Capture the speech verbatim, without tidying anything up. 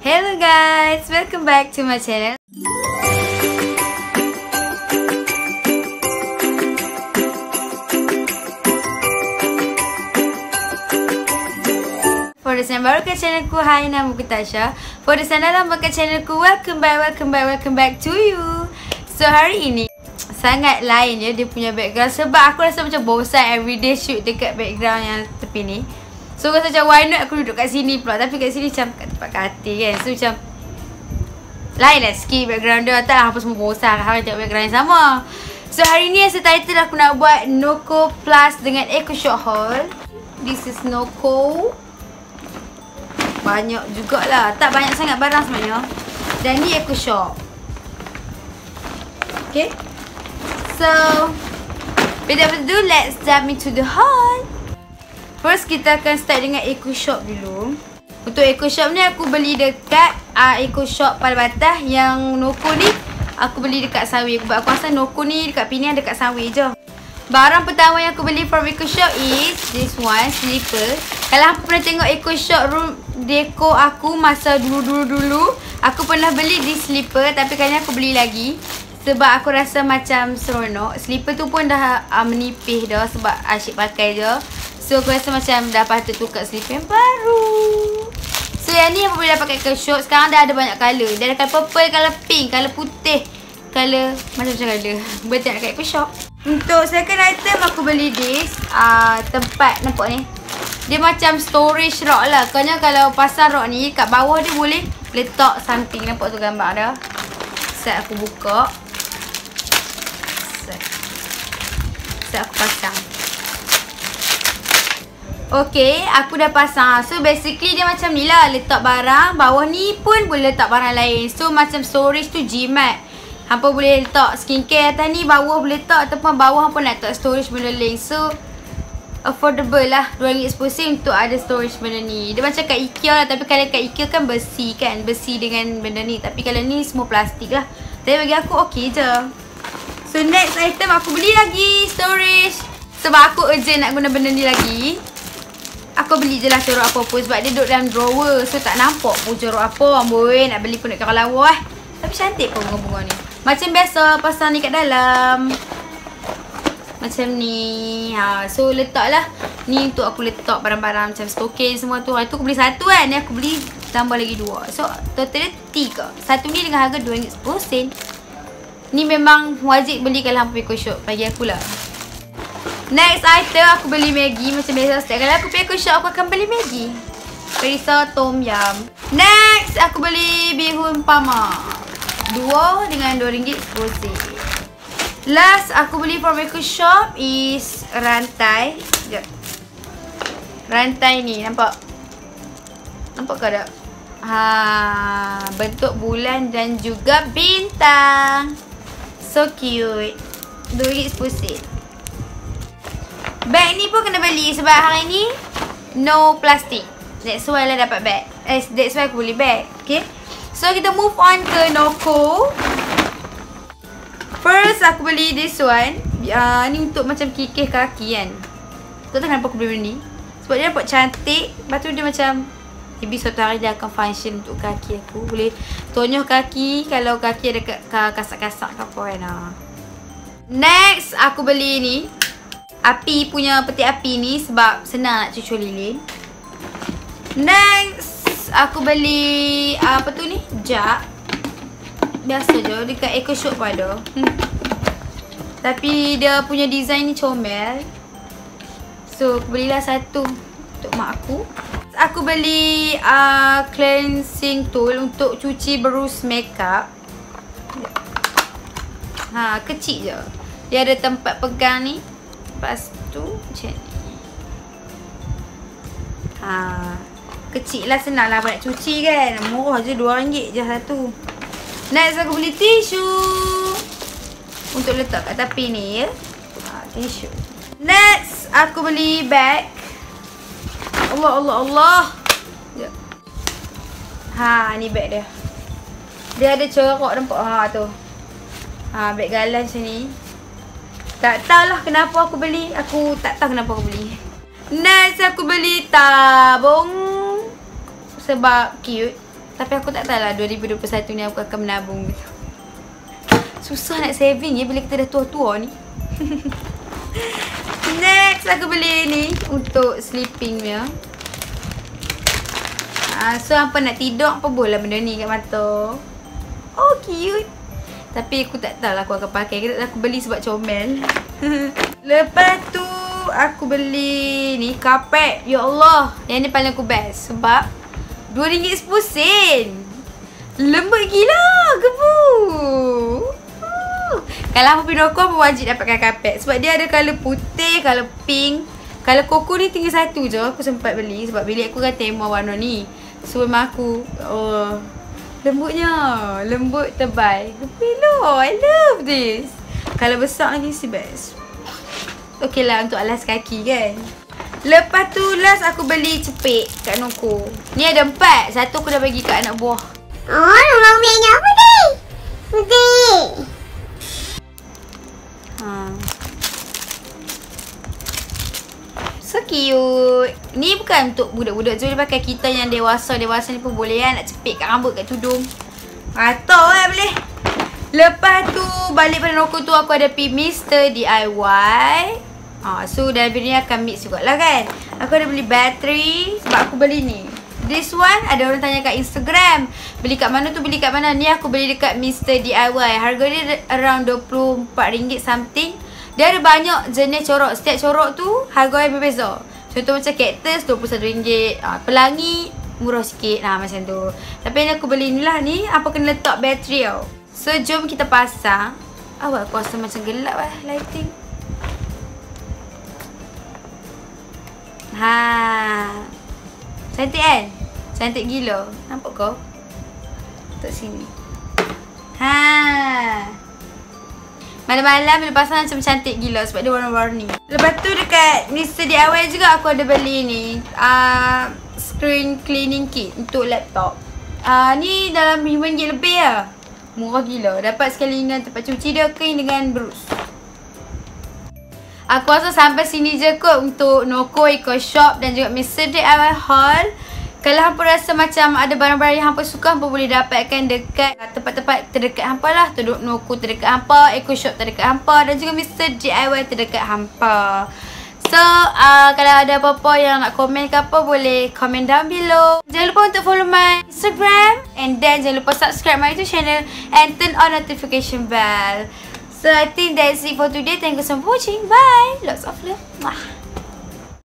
Hello guys, welcome back to my channel. For those yang baru ke channelku, hai, nama aku Tasha. For those yang dah lama ke channelku, welcome back, welcome back, welcome back to you. So hari ini sangat lain ya dia punya background, sebab aku rasa macam bosan everyday shoot dekat background yang tepi ni. So rasa macam why not aku duduk kat sini pula. Tapi kat sini macam kat tempat katil kan. So macam lain lah sikit background dia. Tak lah apa semua bosan. Hari tengok background yang sama. So hari ni as a title aku nak buat Noko Plus dengan Eco Shop haul. This is Noko. Banyak jugalah. Tak banyak sangat barang sebenarnya. Dan ni Eco Shop. Okay. So without ado, let's dive into the haul. First, kita akan start dengan Eco Shop dulu. Untuk Eco Shop ni, aku beli dekat uh, Eco Shop Palabatah. Yang Noko ni, aku beli dekat Sawi. Sebab aku rasa Noko ni dekat Penang, dekat Sawi je. Barang pertama yang aku beli from Eco Shop is this one, slipper. Kalau aku pernah tengok Eco Shop room deco aku masa dulu-dulu-dulu, aku pernah beli di slipper. Tapi kali ni aku beli lagi. Sebab aku rasa macam seronok. Slipper tu pun dah uh, menipis dah. Sebab asyik pakai je. So aku rasa macam dah patut tukar slipper baru. So yang ni aku boleh pakai ke short. Sekarang dah ada banyak colour. Dia ada colour purple, colour pink, colour putih, colour macam-macam colour. Boleh tengok kat Eco Shop. Untuk second item aku beli this uh, tempat nampak ni. Dia macam storage rock lah. Kerana kalau pasang rock ni kat bawah dia boleh letak something. Nampak tu gambar dah. Set aku buka. Set, Set aku pasang. Okay, aku dah pasang. So basically dia macam ni lah. Letak barang. Bawah ni pun boleh letak barang lain. So macam storage tu jimat. Hampa boleh letak skincare atas ni. Bawah boleh letak. Ataupun bawah pun nak letak storage benda lain. So affordable lah. dua ringgit sepuluh sen untuk ada storage benda ni. Dia macam kat Ikea lah. Tapi kalau kat Ikea kan besi kan. Besi dengan benda ni. Tapi kalau ni semua plastik lah. Tapi bagi aku okey je. So next item aku beli lagi storage. Sebab aku urgent nak guna benda ni lagi. Aku beli je lah corak apa-apa. Sebab dia duduk dalam drawer. So tak nampak pun corak apa. Amboi nak beli pun nak kena lawa. Tapi cantik pun bunga-bunga ni. Macam biasa pasang ni kat dalam. Macam ni ha. So letak lah. Ni untuk aku letak barang-barang macam stokin semua tu. Hari tu aku beli satu kan. Ni aku beli tambah lagi dua. So total dia tiga. Satu ni dengan harga dua ringgit sepuluh sen. Ni memang wajib beli kalau hampa Eco Shop. Bagi akulah. Next item aku beli Maggi. Macam biasa setiap kali aku pergi Eco Shop aku akan beli Maggi. Perisa Tom Yum. Next aku beli Bihun Pama dua dengan dua ringgit sepuluh sen. Last aku beli from Eco Shop is rantai. Sekejap. Rantai ni nampak? Nampak ke tak? Ha, bentuk bulan dan juga bintang. So cute. dua ringgit sepuluh sen. Bag ni pun kena beli sebab hari ni no plastik. That's why lah dapat bag. Eh, that's why aku beli bag. Okay. So, kita move on ke Noko. First, aku beli this one. Uh, ni untuk macam kikih kaki kan. Tak tahu kenapa aku beli benda ni. Sebab dia nampak cantik. Lepas tu dia macam maybe suatu hari dia akan function untuk kaki aku. Boleh tonyoh kaki kalau kaki ada kasak-kasak ke apa kan. Uh. Next, aku beli ni. Api punya peti api ni sebab senang nak cucur lilin. Next, aku beli apa tu ni? Jak. Biasa je dekat Eco Shop pun ada. Hmm. Tapi dia punya design ni comel. So, aku belilah satu untuk mak aku. Aku beli uh, cleansing tool untuk cuci berus makeup. Ha, kecil je. Dia ada tempat pegang ni. Lepas tu macam ni. Ha, kecil lah, senang lah nak cuci kan. Murah je dua ringgit je satu. Next aku beli tisu untuk letak kat tepi ni ya. Ha, tisu. Next aku beli bag. Allah Allah Allah. Sekejap. Ha, ni bag dia. Dia ada corak nampak. Ha tu. Ha, bag galan macam ni. Tak tahulah kenapa aku beli. Aku tak tahu kenapa aku beli. Next aku beli tabung. Sebab cute. Tapi aku tak tahulah dua ribu dua puluh satu ni aku akan menabung gitu. Susah nak saving ya bila kita dah tua-tua ni. Next aku beli ni untuk sleeping punya. Ah, so apa nak tidur apa boleh benda ni kat mata. Oh cute. Tapi aku tak tahulah aku akan pakai ke tak. Aku beli sebab comel. Lepas tu aku beli ni karpet. Ya Allah, yang ni paling aku best sebab dua ringgit sepuluh sen. Lembut gila, gebu. Uh. Kalau aku pergi Noko pun wajib dapatkan karpet. Sebab dia ada colour putih, colour pink. Colour koko ni tinggi satu je. Aku sempat beli sebab bilik aku kan tema warna ni. So memang aku, oh, lembutnya. Lembut tebal. Hello, I love this. Kalau besar lagi si best. Okey lah untuk alas kaki kan. Lepas tu last aku beli cepek kat Noko. Ni ada empat. Satu aku dah bagi kat anak buah. Oh, rumah umi nak apa ni? Putih. Ha. So cute. Ni bukan untuk budak-budak je, dia pakai kita yang dewasa-dewasa ni pun boleh kan, nak cepek kat rambut, kat tudung. Atau kan boleh. Lepas tu balik pada Noko tu aku ada pi mister D I Y. Ah, so dalam video ni akan mix jugalah kan. Aku ada beli bateri sebab aku beli ni. This one ada orang tanya kat Instagram, beli kat mana tu, beli kat mana. Ni aku beli dekat mister D I Y. Harga dia around dua puluh empat ringgit something. Dia ada banyak jenis corok. Setiap corok tu harga dia berbeza. Contoh macam cactus dua puluh satu ringgit, ah, pelangi murah sikit, nah macam tu. Tapi ni aku beli ni lah ni. Apa kena letak bateri tau. So jom kita pasang. Awak aku rasa macam gelap lah lighting. Ha. Cantik kan? Cantik gila. Nampak kau? Tuk sini. Ha. Malam-malam bila pasang macam cantik gila sebab dia warna-warni. Lepas tu dekat mister D I Y juga aku ada beli ni, uh, screen cleaning kit untuk laptop. Uh, ni dalam RM lima lebih lah. Murah gila. Dapat sekali dengan tempat cuci dia, kering dengan brus. Aku rasa sampai sini je kot untuk Noko, Eco Shop dan juga mister D I Y Haul. Kalau hampa rasa macam ada barang-barang yang hampa suka, hampa boleh dapatkan dekat tempat-tempat terdekat hampa lah. Noko terdekat hampa, Eco Shop terdekat hampa dan juga mister D I Y terdekat hampa. So, uh, kalau ada apa-apa yang nak komen ke apa, boleh komen down below. Jangan lupa untuk follow my Instagram and then jangan lupa subscribe my YouTube channel and turn on notification bell. So I think that's it for today. Thank you so much for watching. Bye. Lots of love. Mwah.